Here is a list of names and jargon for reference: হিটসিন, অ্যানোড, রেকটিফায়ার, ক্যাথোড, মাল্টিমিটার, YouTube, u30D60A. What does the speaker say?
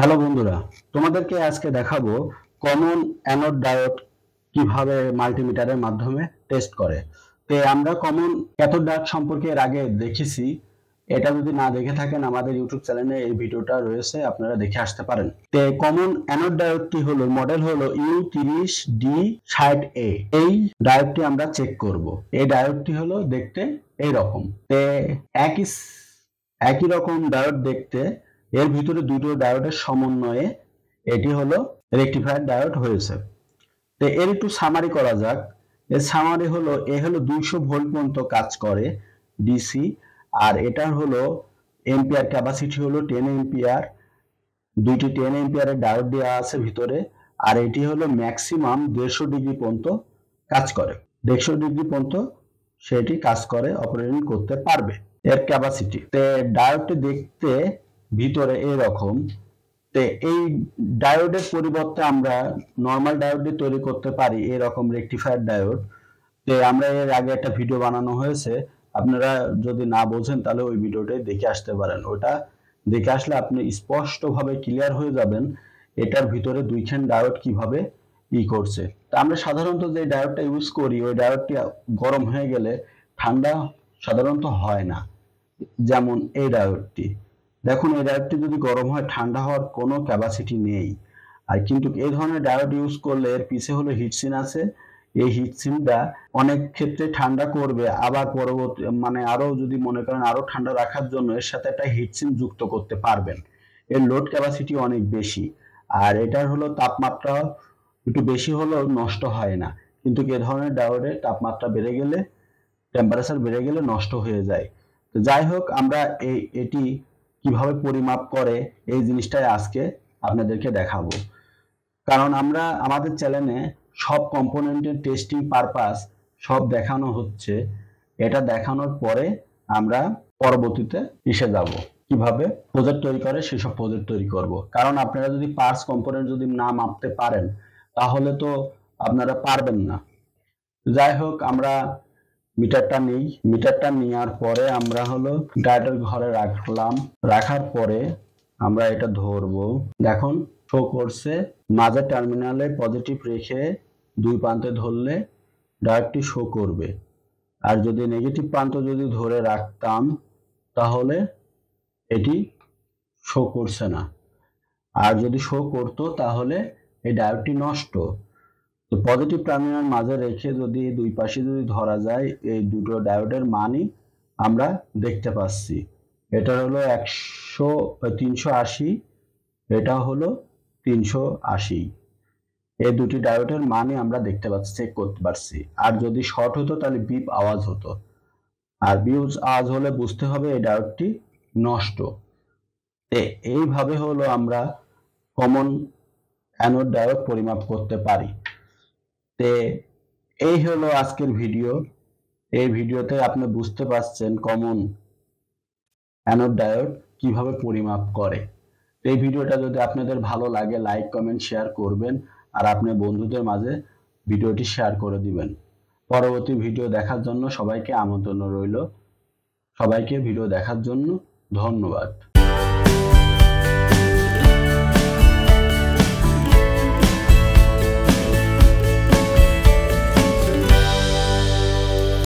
Hello বন্ধুরা, তোমাদেরকে আজকে দেখাবো কমন অ্যানোড ডায়োড কিভাবে মাল্টিমিটারের মাধ্যমে টেস্ট করে। তো আমরা কমন ক্যাথোড ডায়োড সম্পর্কে এর আগে দেখেছি, এটা যদি না দেখে থাকেন আমাদের ইউটিউব চ্যানেলে এই ভিডিওটা রয়েছে, আপনারা দেখে আসতে পারেন। তো কমন অ্যানোড ডায়োডটি হলো, মডেল হলো U30D60A। এই ডায়োডটি আমরা চেক করব। এই ডায়োডটি হলো দেখতে এইরকম। তো একই রকম ডায়োড দেখতে, এর ভিতরে দুটো ডায়োডের সমন্বয়ে এটি হলো রেকটিফায়ার ডায়োড হয়েছে। তো এর একটু সামারি করা যাক। এর সামারি হলো, এ হলো 200 ভোল্ট পর্যন্ত কাজ করে ডিসি, আর এটার হলো এম্পিয়ার ক্যাপাসিটি হলো 10 এম্পিয়ার। দুইটি 10 এম্পিয়ারের ডায়োড দেওয়া আছে ভিতরে, আর এটি হলো ম্যাক্সিমাম 150 ডিগ্রি পর্যন্ত কাজ করে। 150 ডিগ্রি পর্যন্ত সেটি কাজ করে, অপারেটিং করতে পারবে এর ক্যাপাসিটি। তো ডায়োডটি দেখতে ভিতরে এরকম। তো এই ডায়োডের পরিবর্তে আমরা নর্মাল ডায়োড দিয়ে তৈরি করতে পারি এরকম রেকটিফায়ার ডায়োড। তো আমরা এর আগে একটা ভিডিও বানানো হয়েছে, আপনারা যদি না বোঝেন তাহলে ওই ভিডিওটাই দেখে আসতে পারেন। ওটা দেখে আসলে আপনি স্পষ্টভাবে ক্লিয়ার হয়ে যাবেন এটার ভিতরে দুইখান ডায়োড কিভাবে ই করছে। তা আমরা সাধারণত যে ডায়োডটা ইউজ করি, ওই ডায়োডটি গরম হয়ে গেলে ঠান্ডা সাধারণত হয় না। যেমন এই ডায়োডটি দেখুন, এই ডায়োডটি যদি গরম হয় ঠান্ডা হওয়ার কোনো ক্যাপাসিটি নেই। আর কিন্তু এই ধরনের ডায়োড ইউজ করলে এর পিছে হলো হিটসিন আছে, এই হিটসিনটা অনেক ক্ষেত্রে ঠান্ডা করবে। আবার পরবর্তী মানে আরো যদি মনে করেন আরো ঠান্ডা রাখার জন্য এর সাথে একটা হিটসিন যুক্ত করতে পারবেন। এর লোড ক্যাপাসিটি অনেক বেশি, আর এটার হলো তাপমাত্রা একটু বেশি হলেও নষ্ট হয় না। কিন্তু এ ধরনের ডায়োডের তাপমাত্রা বেড়ে গেলে, টেম্পারেচার বেড়ে গেলে নষ্ট হয়ে যায়। তো যাই হোক, আমরা এটি কিভাবে পরিমাপ করে এই জিনিসটাই আজকে আপনাদেরকে দেখাবো। কারণ আমরা আমাদের চ্যানেলে সব কম্পোনেন্টের টেস্টিং পারপাস সব দেখানো হচ্ছে। এটা দেখানোর পরে আমরা পরবর্তীতে এসে যাব কিভাবে প্রজেক্ট তৈরি করে, সেসব প্রজেক্ট তৈরি করব। কারণ আপনারা যদি পার্টস কম্পোনেন্ট যদি না মাপতে পারেন তাহলে তো আপনারা পারবেন না। যাই হোক, আমরা মিটারটা নেই। মিটারটা নেওয়ার পরে আমরা হলো ডায়োডের ঘরে রাখলাম। রাখার পরে আমরা এটা ধরবো। দেখুন শো করছে, মাঝের টার্মিনালে পজিটিভ রেখে দুই প্রান্তে ধরলে ডায়োডটি শো করবে। আর যদি নেগেটিভ প্রান্ত যদি ধরে রাখতাম তাহলে এটি শো করছে না। আর যদি শো করতো তাহলে এই ডায়োডটি নষ্ট। তো পজিটিভ টার্মিনাল মাঝে রেখে যদি দুই পাশে যদি ধরা যায়, এই দুটো ডায়োডের মানই আমরা দেখতে পাচ্ছি। এটা হলো 380, এটা হলো 380। এই দুটি ডায়োডের মানই আমরা দেখতে পাচ্ছি, চেক করতে পারছি। আর যদি শর্ট হতো তাহলে বিপ আওয়াজ হতো, আর বিপ আওয়াজ হলে বুঝতে হবে এই ডায়োডটি নষ্ট। এইভাবে হলো আমরা কমন অ্যানোড ডায়োড পরিমাপ করতে পারি। তে এই হলো আজকের ভিডিও। এই ভিডিওতে আপনি বুঝতে পারছেন কমন অ্যানোড ডায়োড কিভাবে পরিমাপ করে। এই ভিডিওটা যদি আপনাদের ভালো লাগে লাইক কমেন্ট শেয়ার করবেন, আর আপনি বন্ধুদের মাঝে ভিডিওটি শেয়ার করে দিবেন। পরবর্তী ভিডিও দেখার জন্য সবাইকে আমন্ত্রণ রইল। সবাইকে ভিডিও দেখার জন্য ধন্যবাদ।